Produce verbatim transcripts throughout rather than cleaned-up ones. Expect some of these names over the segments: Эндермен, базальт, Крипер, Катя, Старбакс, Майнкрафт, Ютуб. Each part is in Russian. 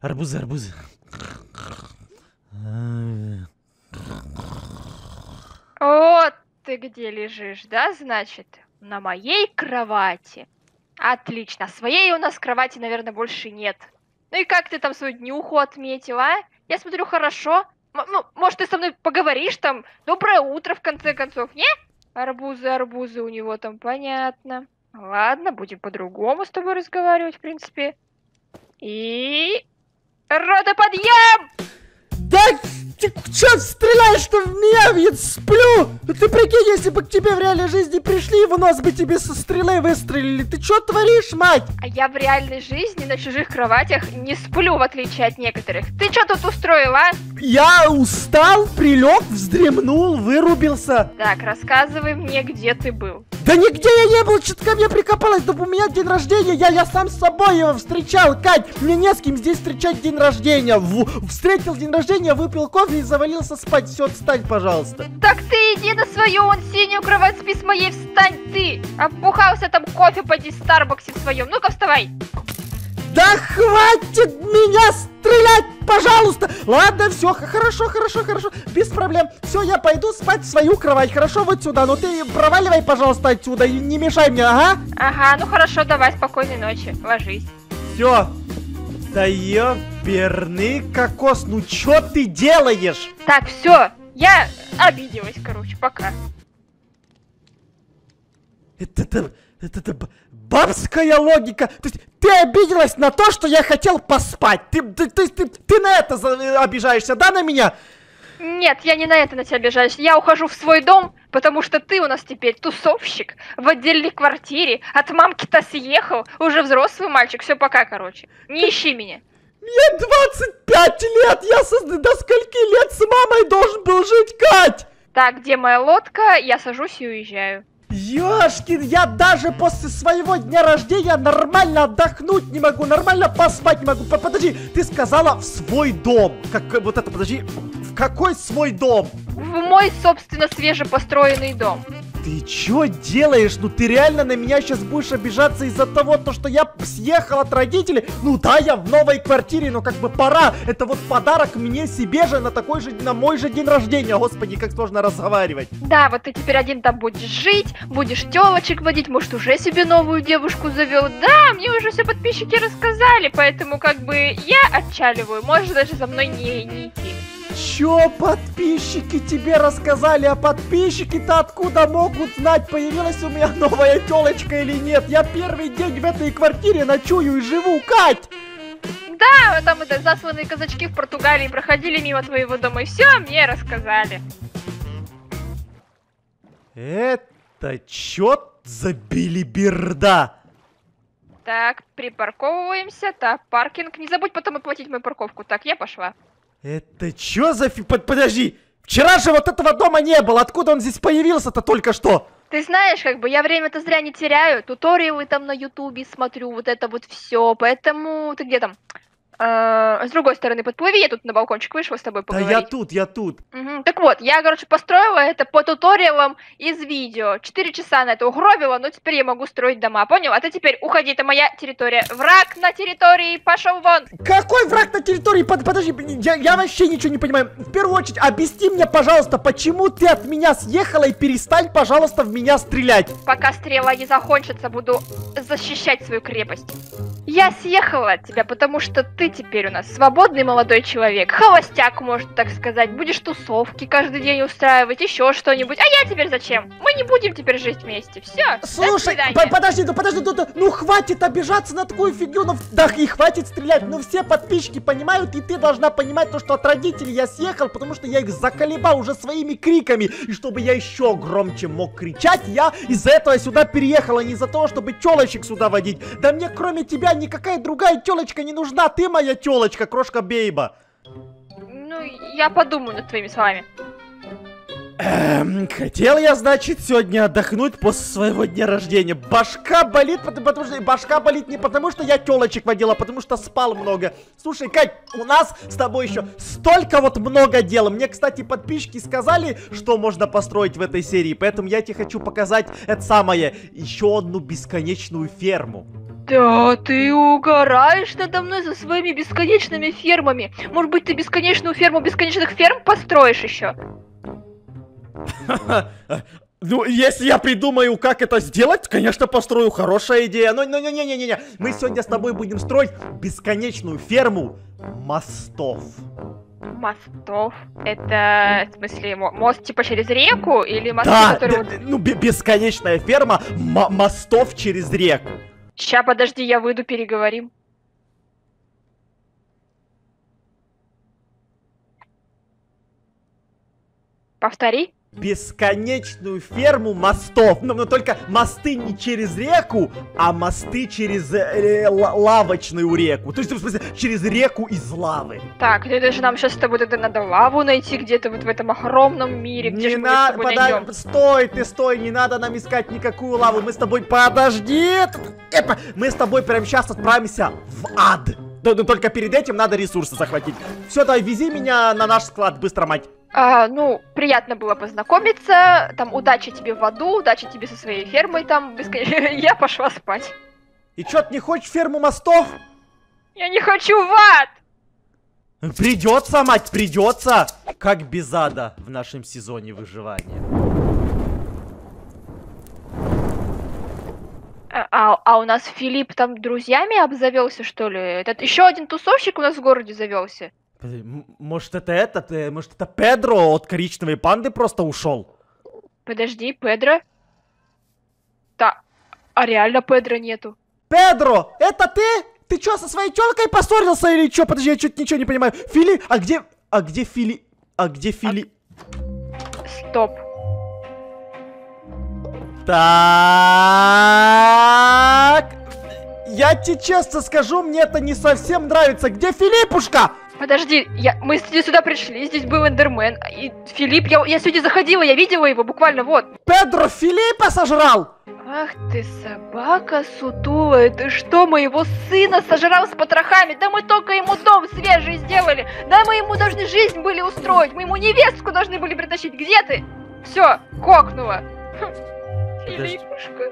Арбузы, арбузы. Вот ты где лежишь, да, значит? На моей кровати. Отлично. Своей у нас кровати, наверное, больше нет. Ну и как ты там свою днюху отметила, а? Я смотрю, хорошо. М ну, может, ты со мной поговоришь там? Доброе утро, в конце концов, не? Арбузы, арбузы у него там, понятно. Ладно, будем по-другому с тобой разговаривать, в принципе. И... родоподъем! Да ты чё стреляешь-то в меня? Я сплю! Ты прикинь, если бы к тебе в реальной жизни пришли, в нос бы тебе со стрелой выстрелили. Ты чё творишь, мать? А я в реальной жизни на чужих кроватях не сплю, в отличие от некоторых. Ты чё тут устроила? Я устал, прилег, вздремнул, вырубился. Так, рассказывай мне, где ты был. Да нигде я не был, чё-то ко мне прикопалась, да у меня день рождения, я, я сам с собой его встречал, Кать, мне не с кем здесь встречать день рождения, в, встретил день рождения, выпил кофе и завалился спать, все, встань, пожалуйста. Так ты иди на свою, он синюю кровать спи с моей, встань ты, оббухался там кофе, поди в Старбаксе в своем, ну-ка вставай. Да хватит меня стрелять, пожалуйста! Ладно, все, хорошо, хорошо, хорошо, без проблем. Все, я пойду спать в свою кровать, хорошо, вот сюда. Но ты проваливай, пожалуйста, отсюда и не мешай мне, ага? Ага, ну хорошо, давай, спокойной ночи, ложись. Все. Да ёперный кокос, ну чё ты делаешь? Так, все, я обиделась, короче, пока. Это-то... Это бабская логика. То есть ты обиделась на то, что я хотел поспать. Ты, ты, ты, ты, ты на это обижаешься, да, на меня? Нет, я не на это на тебя обижаюсь. Я ухожу в свой дом, потому что ты у нас теперь тусовщик в отдельной квартире. От мамки-то съехал. Уже взрослый мальчик. Все, пока, короче. Не ищи меня. Мне двадцать пять лет. Я со... до скольки лет с мамой должен был жить, Кать? Так, где моя лодка? Я сажусь и уезжаю. Ёшкин, я даже после своего дня рождения нормально отдохнуть не могу, нормально поспать не могу. Подожди, ты сказала в свой дом. Как вот это, подожди, в какой свой дом? В мой, собственно, свежепостроенный дом. Ты чё делаешь? Ну ты реально на меня сейчас будешь обижаться из-за того, то, что я съехал от родителей? Ну да, я в новой квартире, но как бы пора. Это вот подарок мне себе же на такой же, на мой же день рождения. Господи, как сложно разговаривать. Да, вот ты теперь один там будешь жить, будешь тёлочек водить, может уже себе новую девушку завел. Да, мне уже все подписчики рассказали, поэтому как бы я отчаливаю, можешь даже за мной не, не идти. Чё подписчики тебе рассказали, а подписчики-то откуда могут знать, появилась у меня новая тёлочка или нет? Я первый день в этой квартире ночую и живу, Кать! Да, там это засланные казачки в Португалии проходили мимо твоего дома и все мне рассказали. Это чё за билиберда? Так, припарковываемся, так, паркинг, не забудь потом оплатить мою парковку, так, я пошла. Это чё за фи... Подожди, вчера же вот этого дома не было, откуда он здесь появился-то только что? Ты знаешь, как бы я время-то зря не теряю, туториалы там на ютубе смотрю, вот это вот все, поэтому ты где там? Э -э, с другой стороны подплыви, я тут на балкончик вышла с тобой поговорить. Да я тут, я тут. Угу. Так вот, я, короче, построила это по туториалам из видео, четыре часа на это угробила, но теперь я могу строить дома, понял? А ты теперь уходи, это моя территория. Враг на территории, пошел вон! Какой враг на территории? Под, подожди, я, я вообще ничего не понимаю. В первую очередь, объясни мне, пожалуйста, почему ты от меня съехала и перестань, пожалуйста, в меня стрелять. Пока стрела не закончится, буду защищать свою крепость. Я съехала от тебя, потому что ты теперь у нас свободный молодой человек, холостяк, можно так сказать, будешь тусовки каждый день устраивать, еще что-нибудь. А я теперь зачем? Мы не будем теперь жить вместе, все. Слушай, по подожди, ну подожди, ну, ну хватит обижаться на такую фигню, ну да и хватит стрелять, ну все подписчики понимают, и ты должна понимать то, что от родителей я съехал, потому что я их заколебал уже своими криками, и чтобы я еще громче мог кричать, я из-за этого сюда переехала, не из-за того, чтобы телочек сюда водить. Да мне кроме тебя никакая другая телочка не нужна, ты моя тёлочка, крошка Бейба. Ну, я подумаю над твоими словами. Эм, хотел я, значит, сегодня отдохнуть после своего дня рождения. Башка болит, потому что... Башка болит не потому, что я тёлочек водила, а потому что спал много. Слушай, Кать, у нас с тобой еще столько вот много дел. Мне, кстати, подписчики сказали, что можно построить в этой серии, поэтому я тебе хочу показать это самое, еще одну бесконечную ферму. Да ты угораешь надо мной за своими бесконечными фермами. Может быть, ты бесконечную ферму бесконечных ферм построишь еще? Ну, если я придумаю, как это сделать, конечно, построю. Хорошая идея. Но не-не-не-не-не. Мы сегодня с тобой будем строить бесконечную ферму мостов. Мостов? Это, в смысле, мост типа через реку? Или мосты, да, которые... Да, вот... ну, бесконечная ферма мостов через реку. Ща, подожди, я выйду, переговорим. Повтори. Бесконечную ферму мостов. Но, но только мосты не через реку, а мосты через э, лавочную реку. То есть, в смысле, через реку из лавы. Так, ну это же нам сейчас с тобой тогда надо лаву найти где-то вот в этом огромном мире. Где не надо, подай... Стой, ты стой, не надо нам искать никакую лаву. Мы с тобой, подожди, это... мы с тобой прямо сейчас отправимся в ад. Но, но только перед этим надо ресурсы захватить. Все, давай, вези меня на наш склад, быстро, мать. А, ну, приятно было познакомиться. Там удачи тебе в аду, удачи тебе со своей фермой там. Бесконечно... Я пошла спать. И чё, ты не хочешь ферму мостов? Я не хочу в ад! Придется, мать, придется! Как без ада в нашем сезоне выживания. А, а, а у нас Филипп там друзьями обзавелся, что ли? Этот еще один тусовщик у нас в городе завелся. Может, это этот, может, это Педро от коричневой панды просто ушел? Подожди, Педро? Да, а реально Педро нету. Педро, это ты? Ты чё, со своей тёлкой поссорился или чё? Подожди, я чуть ничего не понимаю. Фили, а где, а где Фили, а где Фили? А... Стоп. Так, я тебе честно скажу, мне это не совсем нравится. Где Филиппушка? Подожди, я, мы сюда пришли, здесь был эндермен, и Филипп, я, я сегодня заходила, я видела его, буквально вот. Педро Филиппа сожрал! Ах ты, собака сутулая, ты что, моего сына сожрал с потрохами? Да мы только ему дом свежий сделали, да мы ему должны жизнь были устроить, мы ему невестку должны были притащить, где ты? Все, кокнула. Филиппушка.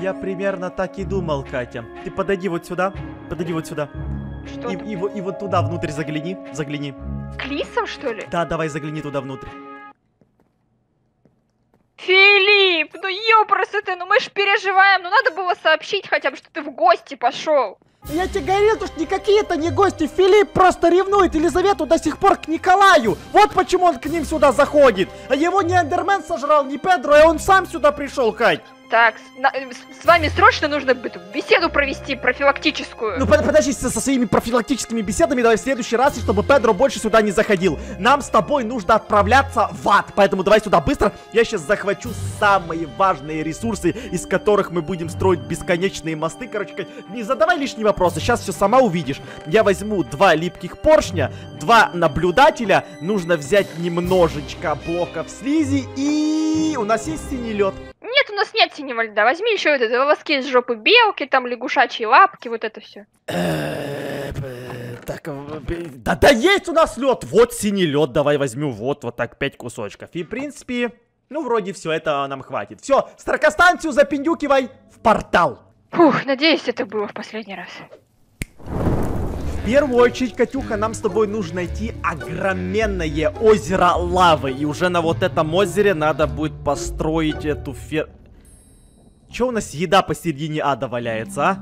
Я примерно так и думал, Катя. Ты подойди вот сюда, подойди вот сюда. Что? И, и, и вот туда внутрь загляни, загляни. К лисам, что ли? Да, давай загляни туда внутрь. Филипп, ну ёпросы ты, ну мы ж переживаем, ну надо было сообщить хотя бы, что ты в гости пошел. Я тебе говорил, что никакие это не гости, Филипп просто ревнует Елизавету до сих пор к Николаю. Вот почему он к ним сюда заходит. А его не эндермен сожрал, не Педро, а он сам сюда пришел, Кать. Так, с, с вами срочно нужно беседу провести, профилактическую. Ну под, подожди, со, со своими профилактическими беседами давай в следующий раз, и чтобы Педро больше сюда не заходил. Нам с тобой нужно отправляться в ад, поэтому давай сюда быстро. Я сейчас захвачу самые важные ресурсы, из которых мы будем строить бесконечные мосты. Короче, не задавай лишние вопросы, сейчас все сама увидишь. Я возьму два липких поршня, два наблюдателя, нужно взять немножечко блоков слизи, и у нас есть синий лед. Нет, у нас нет синего льда. Возьми еще вот это волоски из жопы белки, там лягушачьи лапки, вот это все. Так, да, да есть у нас лед. Вот синий лед, давай возьму вот вот так пять кусочков. И в принципе, ну вроде все это нам хватит. Все, строкостанцию запиндюкивай в портал. Фух, надеюсь, это было в последний раз. В первую очередь, Катюха, нам с тобой нужно найти огроменное озеро лавы. И уже на вот этом озере надо будет построить эту фер... Чё у нас еда посередине ада валяется, а?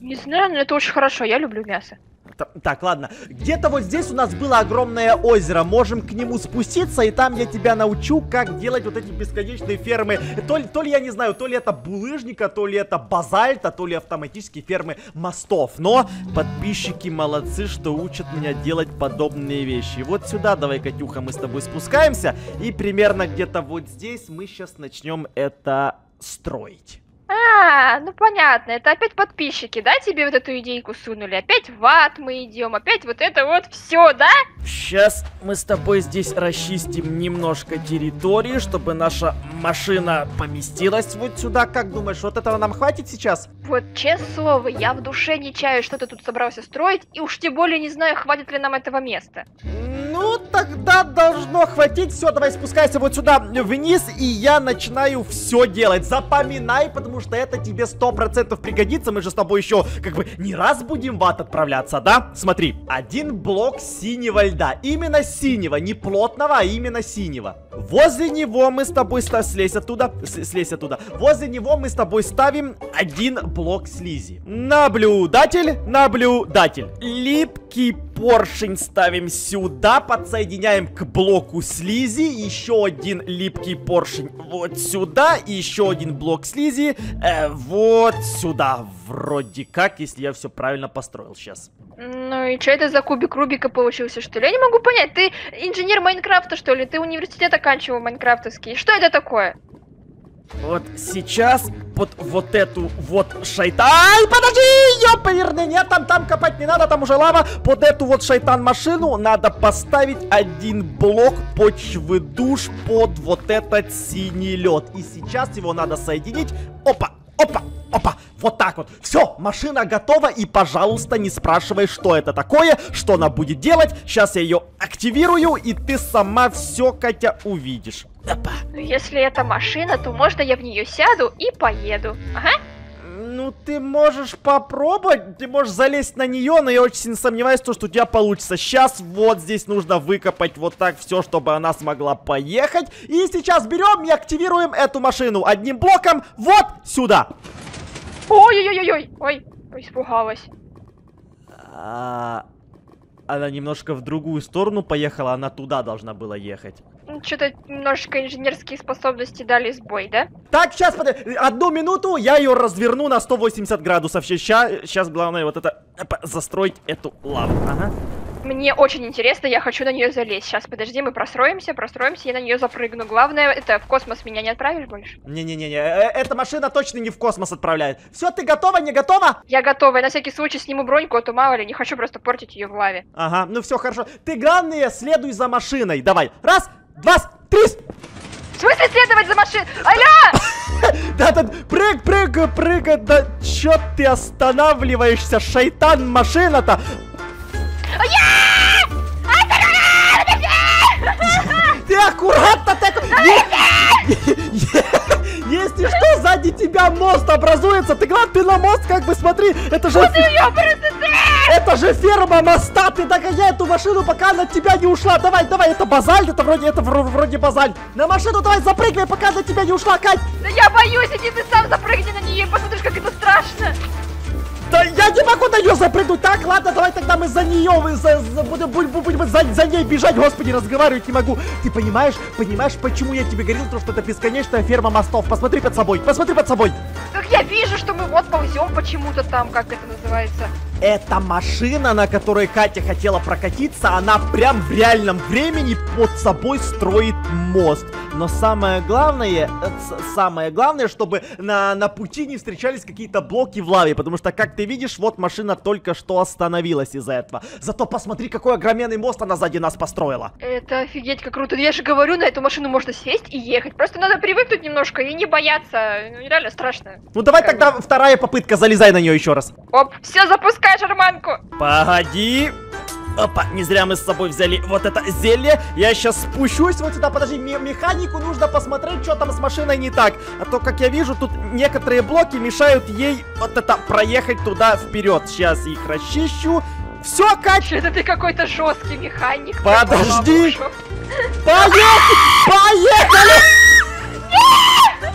Не знаю, но это очень хорошо, я люблю мясо. Т так, ладно. Где-то вот здесь у нас было огромное озеро. Можем к нему спуститься, и там я тебя научу, как делать вот эти бесконечные фермы. То ли, то ли я не знаю, то ли это булыжника, то ли это базальта, то ли автоматические фермы мостов. Но подписчики молодцы, что учат меня делать подобные вещи. И вот сюда давай, Катюха, мы с тобой спускаемся. И примерно где-то вот здесь мы сейчас начнем это строить. А, ну понятно, это опять подписчики, да, тебе вот эту идейку сунули? Опять в ад мы идем, опять вот это вот все, да? Сейчас мы с тобой здесь расчистим немножко территории, чтобы наша машина поместилась вот сюда. Как думаешь, вот этого нам хватит сейчас? Вот честное слово, я в душе не чаю, что ты тут собрался строить, и уж тем более не знаю, хватит ли нам этого места. Ну ну тогда должно хватить. Все, давай спускайся вот сюда вниз, и я начинаю все делать. Запоминай, потому что это тебе сто процентов пригодится. Мы же с тобой еще как бы не раз будем в ад отправляться, да? Смотри, один блок синего льда. Именно синего, не плотного, а именно синего. Возле него мы с тобой ставим... Слезь оттуда, слезь оттуда. Возле него мы с тобой ставим один блок слизи. Наблюдатель, наблюдатель. Липкий поршень ставим сюда, подсоединяем к блоку слизи, еще один липкий поршень вот сюда, еще один блок слизи э, вот сюда, вроде как, если я все правильно построил сейчас. Ну и что это за кубик Рубика получился, что ли? Я не могу понять, ты инженер Майнкрафта, что ли? Ты университет оканчивал майнкрафтовский, что это такое? Вот сейчас под вот эту вот шайтан... Ай, подожди, ёпперный, нет, там, там копать не надо, там уже лава. Под эту вот шайтан-машину надо поставить один блок почвы душ под вот этот синий лед. И сейчас его надо соединить. Опа, опа, опа. Вот так вот. Все, машина готова. И, пожалуйста, не спрашивай, что это такое, что она будет делать. Сейчас я ее активирую, и ты сама все, Катя, увидишь. Опа. Если это машина, то можно я в нее сяду и поеду? Ага. Ну, ты можешь попробовать, ты можешь залезть на нее, но я очень сильно сомневаюсь, что у тебя получится. Сейчас вот здесь нужно выкопать вот так все, чтобы она смогла поехать. И сейчас берем и активируем эту машину одним блоком вот сюда. Ой-ой-ой-ой-ой, ой, испугалась. А... Она немножко в другую сторону поехала, она туда должна была ехать. Что-то немножко инженерские способности дали сбой, да? Так, сейчас, подожди, одну минуту, я ее разверну на сто восемьдесят градусов. Сейчас главное вот это, застроить эту лаву, ага. Мне очень интересно, я хочу на нее залезть. Сейчас, подожди, мы простроимся, простроимся, я на нее запрыгну. Главное, это в космос меня не отправишь больше? Не-не-не, эта машина точно не в космос отправляет. Все, ты готова, не готова? Я готова, я на всякий случай сниму броньку, а то мало ли, не хочу просто портить ее в лаве. Ага, ну все, хорошо. Ты, главное, следуй за машиной. Давай, раз, два, три. В смысле следовать за машиной? Аля! Да-да, прыг, прыг, прыг, да чё ты останавливаешься, шайтан, машина-то? Ты аккуратно так... Если что, сзади тебя мост образуется. Ты главное, ты на мост как бы смотри. Это же... Это же ферма моста. Ты догоняй эту машину, пока она от тебя не ушла. Давай, давай, это базальт, это вроде, это вроде базальт. На машину давай запрыгивай, пока она от тебя не ушла, Кать. Да я боюсь, иди ты сам запрыгни на нее, посмотришь, как это страшно. Да я не могу на нее запрыгнуть. Так, ладно, давай тогда мы за нее за, за, будем, будем за, за ней бежать. Господи, разговаривать не могу. Ты понимаешь, понимаешь, почему я тебе говорил, что это бесконечная ферма мостов? Посмотри под собой, посмотри под собой. Так я вижу, что мы вот ползем почему-то там, как это называется. Эта машина, на которой Катя хотела прокатиться, она прям в реальном времени под собой строит мост. Но самое главное, самое главное, чтобы на, на пути не встречались какие-то блоки в лаве. Потому что, как ты видишь, вот машина только что остановилась из-за этого. Зато посмотри, какой огроменный мост она сзади нас построила. Это офигеть, как круто. Я же говорю, на эту машину можно сесть и ехать. Просто надо привыкнуть немножко и не бояться. Ну, реально страшно. Ну, давай как тогда бы. Вторая попытка. Залезай на нее еще раз. Оп, все, запускай шарманку. Погоди. Опа, не зря мы с собой взяли вот это зелье. Я сейчас спущусь вот сюда, подожди, механику нужно посмотреть, что там с машиной не так. А то, как я вижу, тут некоторые блоки мешают ей вот это проехать туда вперед. Сейчас их расчищу. Все, Катя! Это ты какой-то жесткий механик. Подожди! Поехали! Поехали!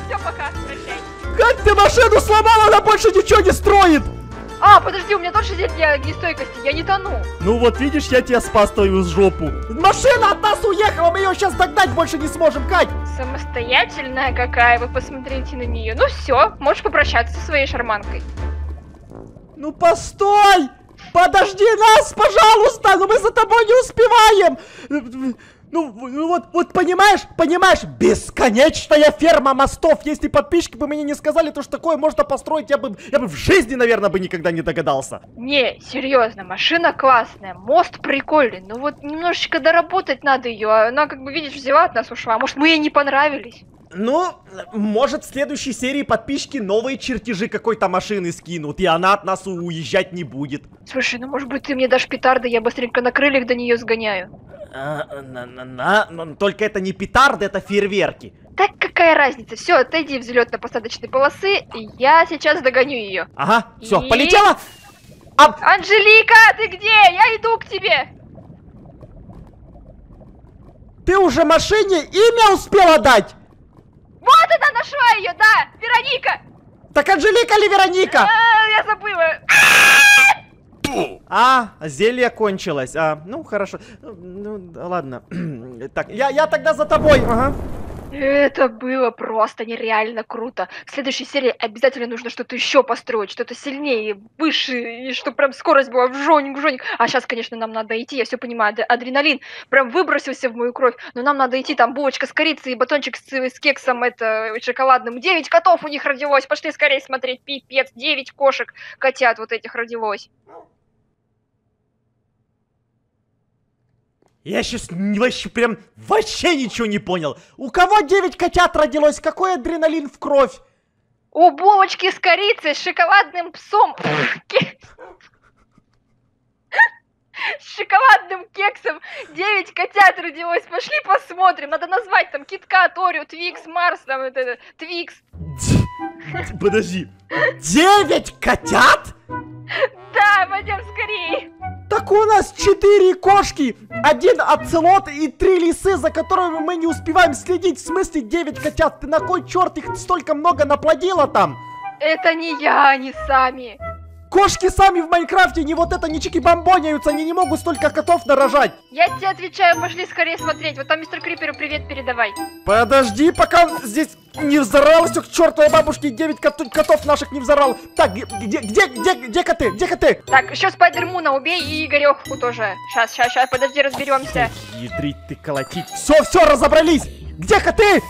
Все, пока, прощай. Как ты машину сломала, она больше ничего не строит! А, подожди, у меня тоже здесь для нестойкости, я не тону. Ну вот видишь, я тебя спас твою жопу. Машина от нас уехала, мы ее сейчас догнать больше не сможем, Кать. Самостоятельная какая, вы посмотрите на нее. Ну все, можешь попрощаться со своей шарманкой. Ну постой, подожди нас, пожалуйста, но мы за тобой не успеваем. Ну, ну вот, вот понимаешь, понимаешь, бесконечная ферма мостов. Если подписчики бы мне не сказали, то что такое можно построить, я бы, я бы в жизни, наверное, бы никогда не догадался. Не, серьезно, машина классная, мост прикольный, но вот немножечко доработать надо ее. Она, как бы, видишь, взяла от нас, ушла, может, мы ей не понравились. Ну, может, в следующей серии подписчики новые чертежи какой-то машины скинут, и она от нас уезжать не будет. Слушай, ну, может быть, ты мне дашь петарды, я быстренько на крыльях до нее сгоняю. А, на, на, на, но только это не петарды, это фейерверки. Так какая разница? Все, отойди взлетно-посадочной полосы, я сейчас догоню ее. Ага, и... все, полетела. А... Анжелика, ты где? Я иду к тебе. Ты уже машине имя успела дать? Вот она, нашла ее, да, Вероника. Так Анжелика или Вероника? А, я забыла. А, зелье кончилось. А, ну хорошо. Ну, ладно. Так, я, я тогда за тобой. Ага. Это было просто нереально круто. В следующей серии обязательно нужно что-то еще построить, что-то сильнее, выше, и чтобы прям скорость была в жоник, в жоник. А сейчас, конечно, нам надо идти, я все понимаю, адреналин прям выбросился в мою кровь, но нам надо идти, там булочка с корицей и батончик с, с кексом, это шоколадным. Девять котов у них родилось, пошли скорее смотреть, пипец, девять кошек, котят вот этих родилось. Я сейчас вообще прям вообще ничего не понял. У кого девять котят родилось? Какой адреналин в кровь? У булочки с корицей, с шоколадным псом. С шоколадным кексом девять котят родилось. Пошли посмотрим. Надо назвать там Киткат, Орио, Твикс, Марс, там вот это, Твикс. Подожди. девять котят? Да, пойдем скорее. Так у нас четыре кошки, один оцелот и три лисы, за которыми мы не успеваем следить. В смысле девять котят? Ты на кой черт их столько много наплодила там? Это не я, они сами. Кошки сами в Майнкрафте не вот это, не чики-бомбоняются, они не могут столько котов нарожать. Я тебе отвечаю, пошли скорее смотреть. Вот там мистер Криперу привет передавай. Подожди, пока он здесь не взорвал все к чертовой бабушке, девять кот котов наших не взорвал. Так, где, где, где, где коты, где коты? Так, еще Спайдермуна убей и Игореху тоже. Сейчас, сейчас, сейчас, подожди, разберемся. Ядрить ты колотить. Все, все, разобрались. Где коты?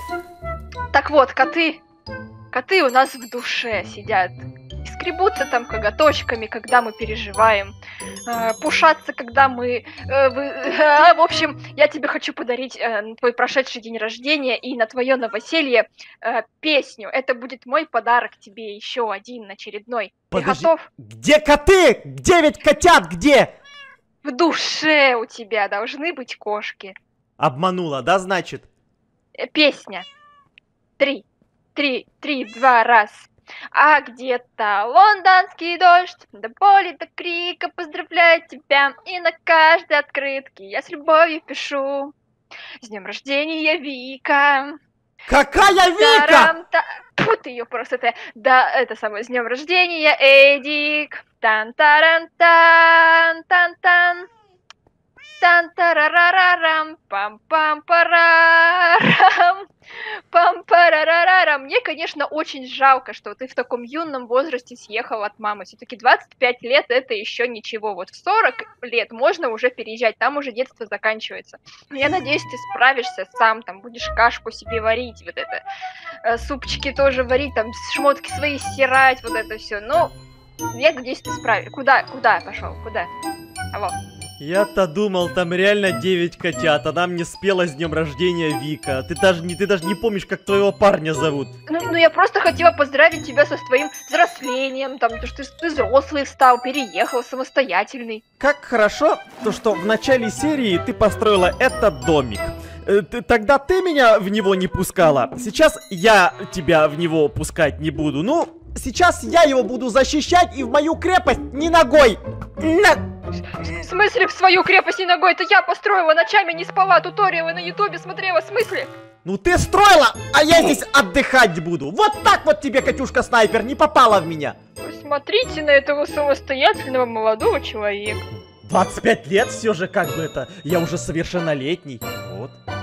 Так вот, коты. Коты у нас в душе сидят. Скребутся там коготочками, когда мы переживаем, э, пушатся, когда мы... Э, вы, э, в общем, я тебе хочу подарить э, на твой прошедший день рождения и на твое новоселье э, песню. Это будет мой подарок тебе, еще один очередной. Подожди. Ты готов? Где коты? Девять котят где? В душе у тебя должны быть кошки. Обманула, да, значит? Э, песня. Три, три, три, два, раз... А где-то лондонский дождь, до боли, до крика, поздравляю тебя, и на каждой открытке я с любовью пишу. С днем рождения, Вика. Какая Вика? Фу ты ее просто, это, да, это самое, с днем рождения, Эдик. Тан-таран-тан, тан-тан. Тан-тарарарарам, пам-пам-парарам, пам-парарарарам. Мне, конечно, очень жалко, что ты в таком юном возрасте съехал от мамы. Все-таки двадцать пять лет это еще ничего. Вот в сорок лет можно уже переезжать, там уже детство заканчивается. Я надеюсь, ты справишься сам, там будешь кашку себе варить, вот это, супчики тоже варить, там шмотки свои стирать, вот это все. Ну, я надеюсь, ты справишься. Куда, куда пошел, куда? Алло. Я-то думал, там реально девять котят, а нам не спела с днем рождения Вика. Ты даже не, ты даже не помнишь, как твоего парня зовут. Ну, ну я просто хотела поздравить тебя со своим взрослением, там, то, что ты, ты взрослый стал, переехал, самостоятельный. Как хорошо, то, что в начале серии ты построила этот домик. Тогда ты меня в него не пускала, сейчас я тебя в него пускать не буду. Ну, сейчас я его буду защищать и в мою крепость не ногой. На... В смысле в свою крепость не ногой? Это я построила, ночами не спала, туториалы на ютубе смотрела, в смысле? Ну ты строила, а я здесь отдыхать буду. Вот так вот тебе, Катюшка-снайпер, не попала в меня. Посмотрите на этого самостоятельного молодого человека. двадцать пять лет все же как бы это, я уже совершеннолетний. Вот.